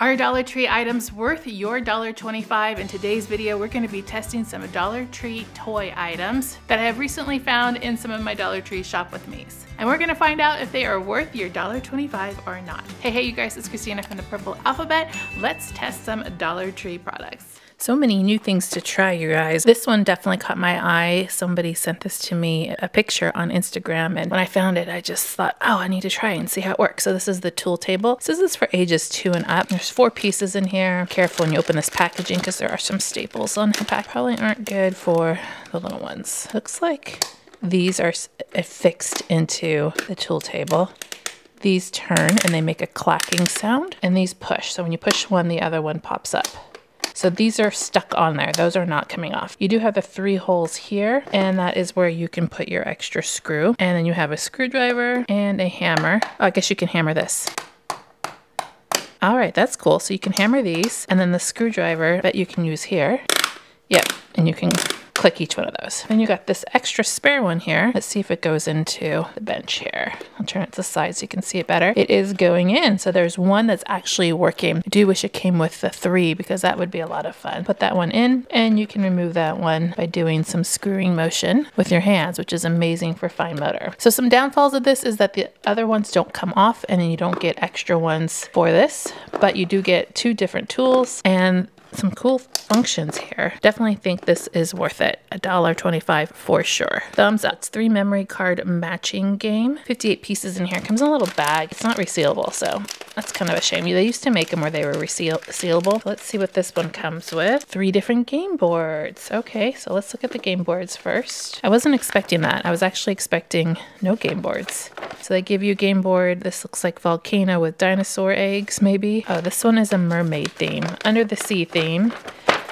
Are Dollar Tree items worth your $1.25? In today's video, we're gonna be testing some Dollar Tree toy items that I have recently found in some of my Dollar Tree shop with me's. And we're gonna find out if they are worth your $1.25 or not. Hey you guys, it's Christina from the Purple Alphabet. Let's test some Dollar Tree products. So many new things to try, you guys. This one definitely caught my eye. Somebody sent this to me, a picture on Instagram, and when I found it, I just thought, oh, I need to try and see how it works. So this is the tool table. This is for ages 2 and up. There's 4 pieces in here. Careful when you open this packaging because there are some staples on the pack. Probably aren't good for the little ones. Looks like these are affixed into the tool table. These turn and they make a clacking sound, and these push. So when you push one, the other one pops up. So these are stuck on there. Those are not coming off. You do have the 3 holes here, and that is where you can put your extra screw. And then you have a screwdriver and a hammer. Oh, I guess you can hammer this. All right, that's cool. So you can hammer these, and then the screwdriver that you can use here. Yep, and you can click each one of those. Then you got this extra spare one here. Let's see if it goes into the bench here. I'll turn it to the side so you can see it better. It is going in, so there's one that's actually working. I do wish it came with the 3 because that would be a lot of fun. Put that one in, and you can remove that one by doing some screwing motion with your hands, which is amazing for fine motor. So some downfalls of this is that the other ones don't come off, and then you don't get extra ones for this, but you do get 2 different tools and some cool functions here. Definitely think this is worth it. $1.25 for sure. Thumbs up. It's 3 memory card matching game. 58 pieces in here. It comes in a little bag. It's not resealable, so that's kind of a shame. They used to make them where they were resealable. Let's see what this one comes with. 3 different game boards. Okay, so let's look at the game boards first. I wasn't expecting that. I was actually expecting no game boards. So they give you a game board. This looks like volcano with dinosaur eggs, maybe. Oh, this one is a mermaid theme. Under the sea theme.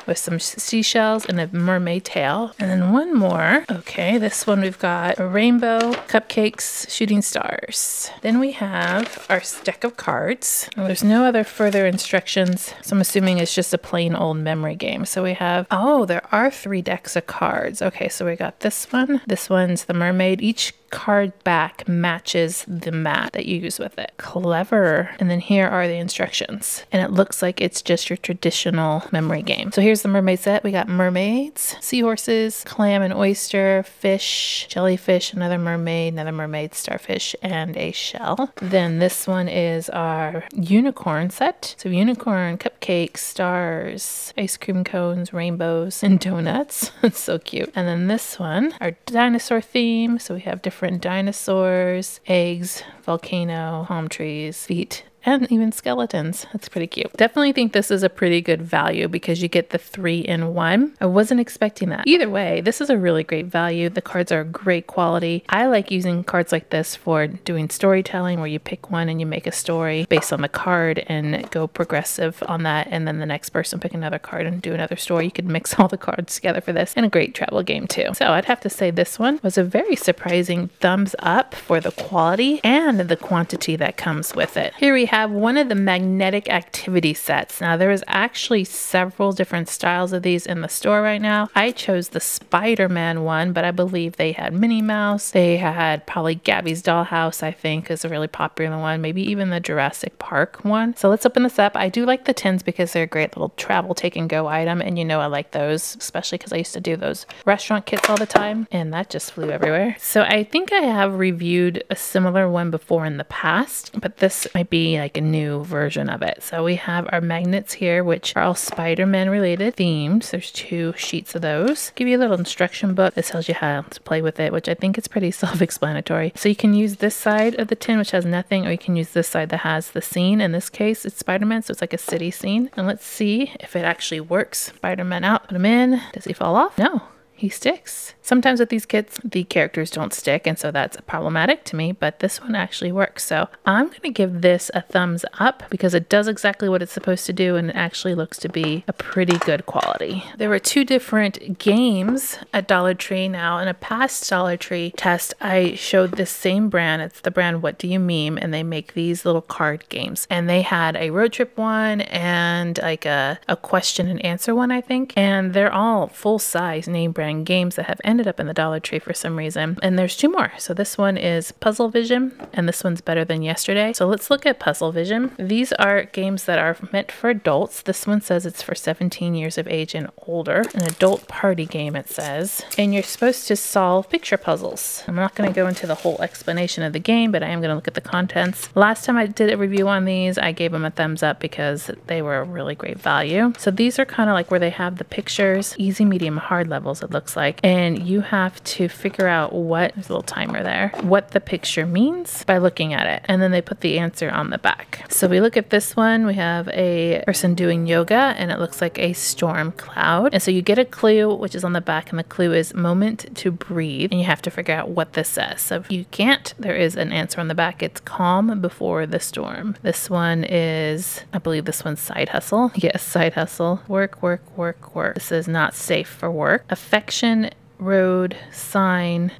With some seashells and a mermaid tail. And then one more. Okay, this one we've got a rainbow, cupcakes, shooting stars. Then we have our deck of cards. Now, there's no other further instructions, so I'm assuming it's just a plain old memory game. So we have, oh, there are 3 decks of cards. Okay, so we got this one. This one's the mermaid. Each card back matches the mat that you use with it. Clever. And then here are the instructions. And it looks like it's just your traditional memory game. So here's the mermaid set. We got mermaids, seahorses, clam and oyster, fish, jellyfish, another mermaid, starfish, and a shell. Then this one is our unicorn set. So unicorn, cupcakes, stars, ice cream cones, rainbows, and donuts. It's so cute. And then this one, our dinosaur theme. So we have different dinosaurs, eggs, volcano, palm trees, feet, and even skeletons. That's pretty cute. Definitely think this is a pretty good value because you get the 3 in 1. I wasn't expecting that. Either way, this is a really great value. The cards are great quality. I like using cards like this for doing storytelling where you pick one and you make a story based on the card and go progressive on that, and then the next person pick another card and do another story. You could mix all the cards together for this, and a great travel game too. So I'd have to say this one was a very surprising thumbs up for the quality and the quantity that comes with it. Here we have one of the magnetic activity sets. Now there is actually several different styles of these in the store right now. I chose the Spider-Man one, but I believe they had Minnie Mouse. They had probably Gabby's Dollhouse, I think, is a really popular one. Maybe even the Jurassic Park one. So let's open this up. I do like the tins because they're a great little travel take and go item. And you know I like those, especially because I used to do those restaurant kits all the time. And that just flew everywhere. So I think I have reviewed a similar one before in the past, but this might be like a new version of it. So we have our magnets here, which are all Spider-Man related themes. There's 2 sheets of those. Give you a little instruction book that tells you how to play with it, which I think is pretty self-explanatory. So you can use this side of the tin, which has nothing, or you can use this side that has the scene. In this case, it's Spider-Man, so it's like a city scene. And let's see if it actually works. Spider-Man out, put him in. Does he fall off? No. He sticks. Sometimes with these kits, the characters don't stick, and so that's problematic to me, but this one actually works. So I'm gonna give this a thumbs up because it does exactly what it's supposed to do, and it actually looks to be a pretty good quality. There were 2 different games at Dollar Tree now. In a past Dollar Tree test, I showed this same brand. It's the brand What Do You Meme? And they make these little card games. And they had a road trip one and like a question and answer one, I think. And they're all full size name brand games that have ended up in the Dollar Tree for some reason. And there's two more. So this one is Puzzle Vision, and this one's Better Than Yesterday. So let's look at Puzzle Vision. These are games that are meant for adults. This one says it's for 17 years of age and older. An adult party game, it says. And you're supposed to solve picture puzzles. I'm not going to go into the whole explanation of the game, but I am going to look at the contents. Last time I did a review on these, I gave them a thumbs up because they were a really great value. So these are kind of like where they have the pictures, easy, medium, hard levels, it looks like. And you have to figure out what, there's a little timer there, what the picture means by looking at it. And then they put the answer on the back. So we look at this one, we have a person doing yoga and it looks like a storm cloud. And so you get a clue, which is on the back, and the clue is moment to breathe. And you have to figure out what this says. So if you can't, there is an answer on the back. It's calm before the storm. This one is, I believe this one's side hustle. Yes, side hustle. Work, work, work, work. This is not safe for work. Affection, road, sign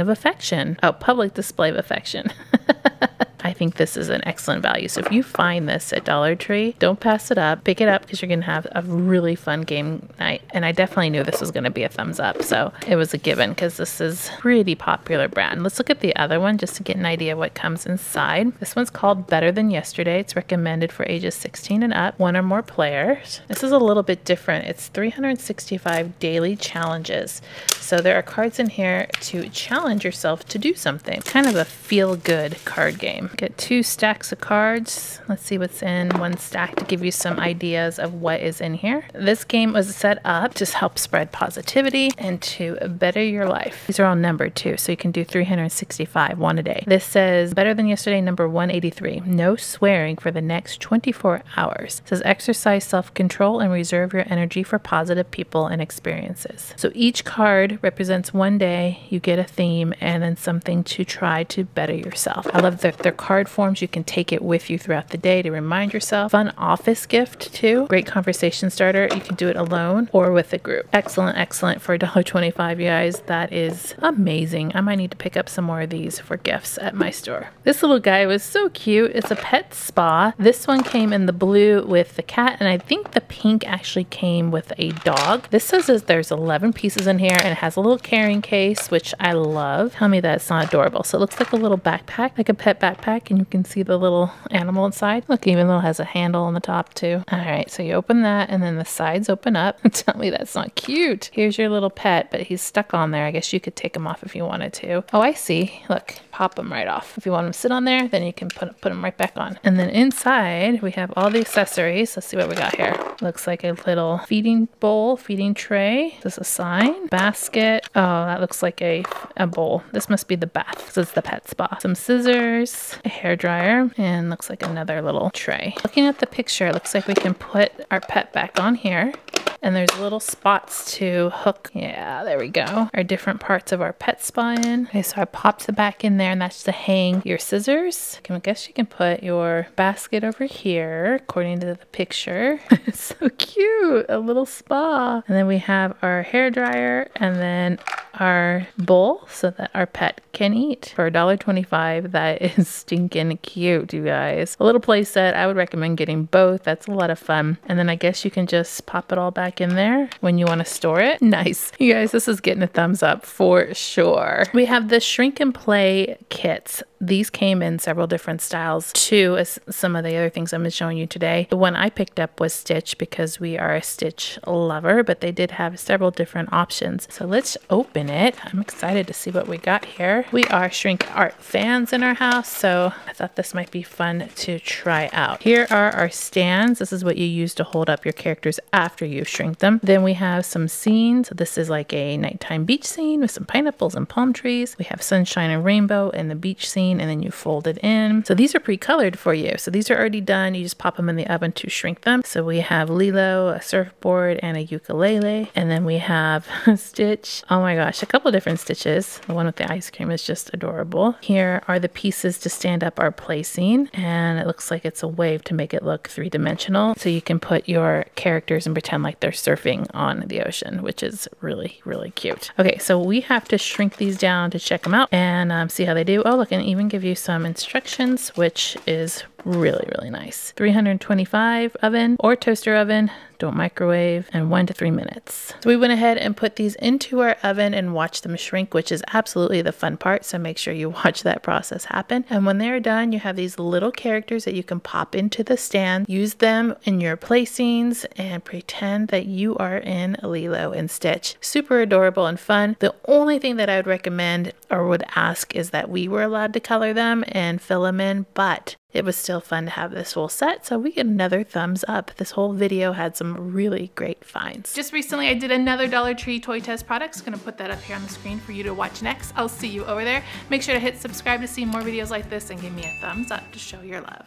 of affection. Oh, public display of affection. I think this is an excellent value. So if you find this at Dollar Tree, don't pass it up. Pick it up because you're going to have a really fun game night. And I definitely knew this was going to be a thumbs up. So it was a given because this is pretty popular brand. Let's look at the other one just to get an idea what comes inside. This one's called Better Than Yesterday. It's recommended for ages 16 and up, one or more players. This is a little bit different. It's 365 daily challenges. So there are cards in here to challenge yourself to do something. Kind of a feel-good card game. Get two stacks of cards. Let's see what's in one stack to give you some ideas of what is in here. This game was set up to help spread positivity and to better your life. These are all numbered too, so you can do 365, one a day. This says Better Than Yesterday, number 183. No swearing for the next 24 hours. It says exercise self-control and reserve your energy for positive people and experiences. So each card represents one day, you get a theme, and then something to try to better yourself. I love that they're card forms. You can take it with you throughout the day to remind yourself. Fun office gift too. Great conversation starter. You can do it alone or with a group. Excellent, excellent for $1.25, you guys. That is amazing. I might need to pick up some more of these for gifts at my store. This little guy was so cute. It's a pet spa. This one came in the blue with the cat, and I think the pink actually came with a dog. This says that there's 11 pieces in here, and it has a little carrying case, which I love. Tell me that's not adorable. So it looks like a little backpack, like a pet backpack. And you can see the little animal inside. Look, even though it has a handle on the top too. All right, so you open that and then the sides open up. Tell me that's not cute. Here's your little pet, but he's stuck on there. I guess you could take him off if you wanted to. Oh, I see. Look, pop him right off. If you want him to sit on there, then you can put him right back on. And then inside, we have all the accessories. Let's see what we got here. Looks like a little feeding bowl, feeding tray. This is a sign. Basket. Oh, that looks like a bowl. This must be the bath because it's the pet spa. Some scissors. A hair dryer, and looks like another little tray. Looking at the picture, it looks like we can put our pet back on here. And there's little spots to hook, yeah, there we go, our different parts of our pet spa in. Okay, so I popped the back in there, and that's to hang your scissors. I guess you can put your basket over here, according to the picture. It's so cute, a little spa. And then we have our hair dryer, and then our bowl so that our pet can eat. For $1.25, that is stinking cute, you guys. A little play set, I would recommend getting both. That's a lot of fun. And then I guess you can just pop it all back in there when you want to store it. Nice. You guys, this is getting a thumbs up for sure. We have the Shrink and Play kits. These came in several different styles too, as some of the other things I'm showing you today. The one I picked up was Stitch because we are a Stitch lover, but they did have several different options. So let's open it. I'm excited to see what we got here. We are shrink art fans in our house, so I thought this might be fun to try out. Here are our stands. This is what you use to hold up your characters after you shrink them. Then we have some scenes. So this is like a nighttime beach scene with some pineapples and palm trees. We have sunshine and rainbow and the beach scene, and then you fold it in. So these are pre-colored for you. So these are already done. You just pop them in the oven to shrink them. So we have Lilo, a surfboard, and a ukulele. And then we have Stitch. Oh my gosh, a couple different Stitches. The one with the ice cream is just adorable. Here are the pieces to stand up our play scene. And it looks like it's a wave to make it look three-dimensional. So you can put your characters and pretend like they're surfing on the ocean, which is really, really cute. Okay, so we have to shrink these down to check them out and see how they do. Oh, look, and even give you some instructions, which is Really, really nice. 325 oven or toaster oven. Don't microwave, and 1 to 3 minutes. So we went ahead and put these into our oven and watched them shrink, which is absolutely the fun part. So make sure you watch that process happen. And when they're done, you have these little characters that you can pop into the stand, use them in your placings, and pretend that you are in Lilo and Stitch. Super adorable and fun. The only thing that I would recommend or would ask is that we were allowed to color them and fill them in, but it was still fun to have this whole set, so we get another thumbs up. This whole video had some really great finds. Just recently I did another Dollar Tree toy test products. Gonna put that up here on the screen for you to watch next. I'll see you over there. Make sure to hit subscribe to see more videos like this and give me a thumbs up to show your love.